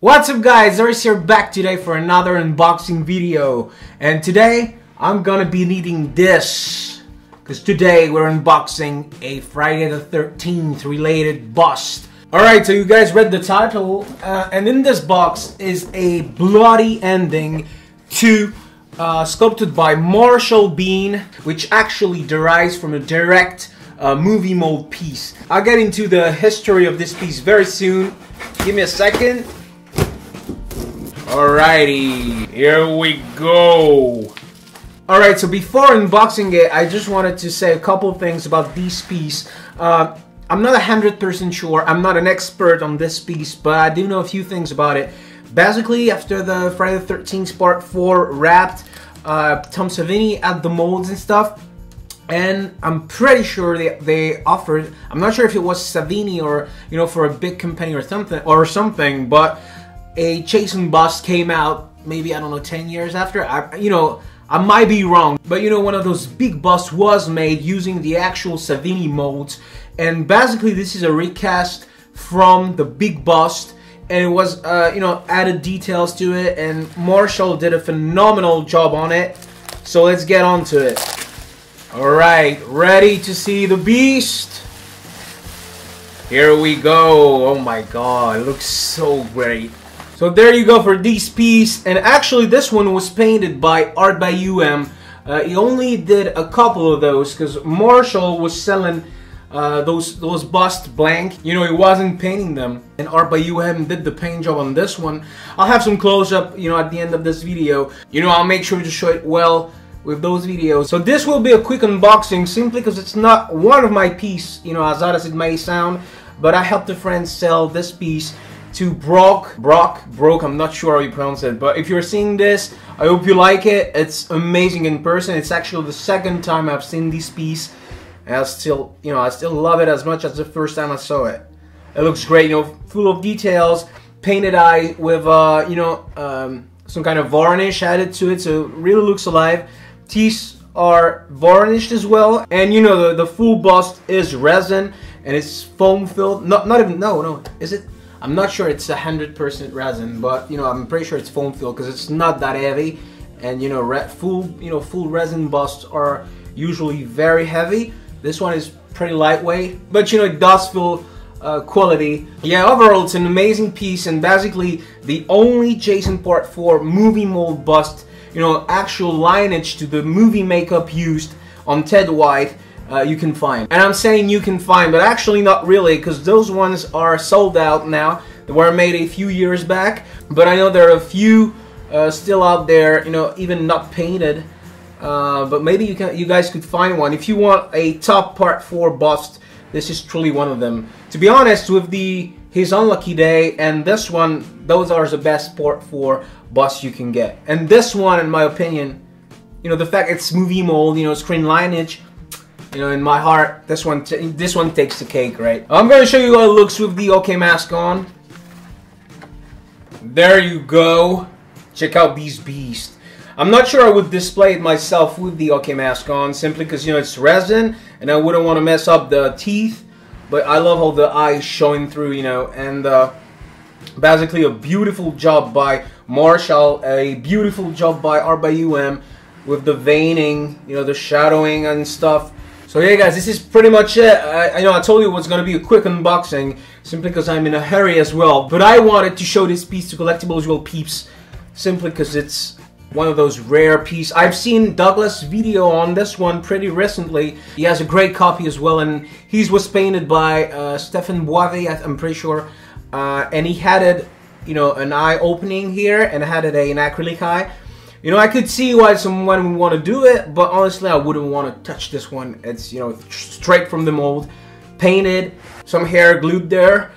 What's up guys, Douglas here back today for another unboxing video, and today I'm gonna be needing this because today we're unboxing a Friday the 13th related bust. Alright, so you guys read the title, and in this box is a bloody ending to sculpted by Marshall Bean, which actually derives from a direct movie mold piece. I'll get into the history of this piece very soon. Give me a second. Alrighty, here we go. Alright, so before unboxing it, I just wanted to say a couple things about this piece. I'm not 100% sure, I'm not an expert on this piece, but I do know a few things about it. Basically, after the Friday the 13th Part 4 wrapped, Tom Savini had the molds and stuff, and I'm pretty sure they offered, I'm not sure if it was Savini or, you know, for a big company or something, but a Chase and Bust came out maybe, I don't know, 10 years after. You know, I might be wrong, but you know, one of those big busts was made using the actual Savini molds, and basically this is a recast from the big bust, and it was, you know, added details to it, and Marshall did a phenomenal job on it, so let's get on to it. Alright, ready to see the beast? Here we go. Oh my god, it looks so great. So there you go for this piece, and actually this one was painted by Art by UM. He only did a couple of those because Marshall was selling those busts blank. You know, he wasn't painting them, and Art by UM did the paint job on this one. I'll have some close-up, you know, at the end of this video. You know, I'll make sure to show it well with those videos. So this will be a quick unboxing simply because it's not one of my pieces, you know, as odd as it may sound, but I helped a friend sell this piece to Brock, I'm not sure how you pronounce it, but if you're seeing this, I hope you like it. It's amazing in person. It's actually the second time I've seen this piece, and I still, you know, I still love it as much as the first time I saw it. It looks great, you know, full of details, painted eye with, you know, some kind of varnish added to it, so it really looks alive. Teeth are varnished as well, and you know, the full bust is resin, and it's foam filled, not even, no, is it? I'm not sure it's 100% resin, but you know, I'm pretty sure it's foam filled because it's not that heavy, and you know, full resin busts are usually very heavy. This one is pretty lightweight, but you know, it does feel quality. Yeah, overall it's an amazing piece, and basically the only Jason Part 4 movie mold bust, you know, actual lineage to the movie makeup used on Ted White. You can find. And I'm saying you can find, but actually not really, because those ones are sold out now. They were made a few years back, but I know there are a few still out there, you know, even not painted, but maybe you guys could find one. If you want a top Part 4 bust, this is truly one of them. To be honest, with the His Unlucky Day and this one, those are the best Part 4 busts you can get. And this one, in my opinion, you know, the fact it's movie mold, you know, screen lineage, you know, in my heart, this one takes the cake, right? I'm gonna show you how it looks with the OK mask on. There you go. Check out these beasts. I'm not sure I would display it myself with the OK mask on, simply because, you know, it's resin, and I wouldn't want to mess up the teeth. But I love how the eyes showing through, you know, and basically a beautiful job by Marshall, a beautiful job by Art by UM with the veining, you know, the shadowing and stuff. So yeah guys, this is pretty much it. I know I told you it was going to be a quick unboxing, simply because I'm in a hurry as well. But I wanted to show this piece to Collectibles Will Peeps, simply because it's one of those rare pieces. I've seen Douglas' video on this one pretty recently. He has a great copy as well, and his was painted by Stephen Stefan, I'm pretty sure. And he had it, you know, an eye opening here, and had it an acrylic eye. You know, I could see why someone would want to do it, but honestly, I wouldn't want to touch this one. It's, you know, straight from the mold, painted, some hair glued there.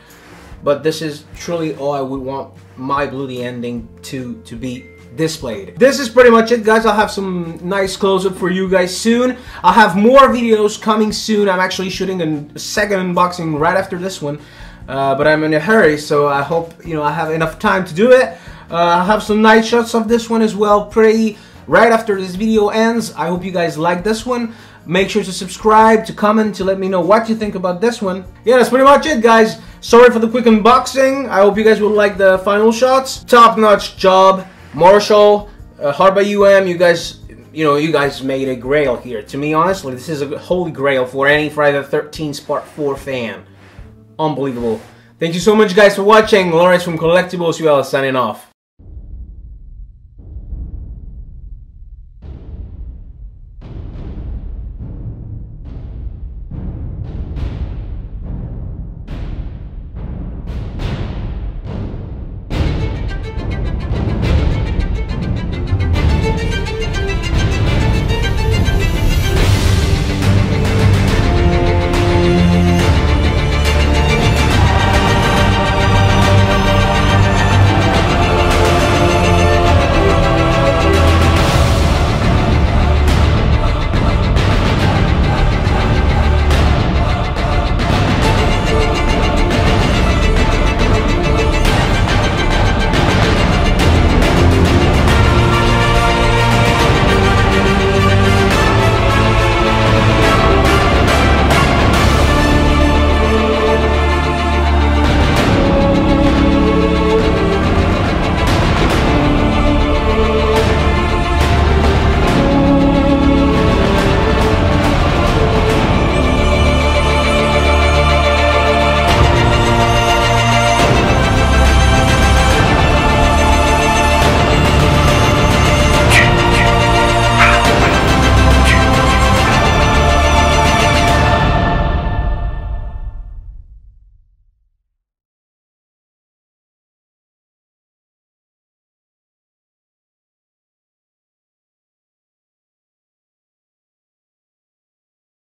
But this is truly all I would want my bloody ending to be displayed. This is pretty much it, guys. I'll have some nice close-up for you guys soon. I'll have more videos coming soon. I'm actually shooting a second unboxing right after this one, but I'm in a hurry, so I hope, you know, I have enough time to do it. I'll have some night shots of this one as well, pretty right after this video ends. I hope you guys like this one. Make sure to subscribe, to comment, to let me know what you think about this one. Yeah, that's pretty much it, guys. Sorry for the quick unboxing. I hope you guys will like the final shots. Top-notch job, Marshall, Art by UM. You guys, you guys made a grail here. To me, honestly, this is a holy grail for any Friday the 13th Part 4 fan. Unbelievable. Thank you so much, guys, for watching. Lawrence from Collectibles Will signing off.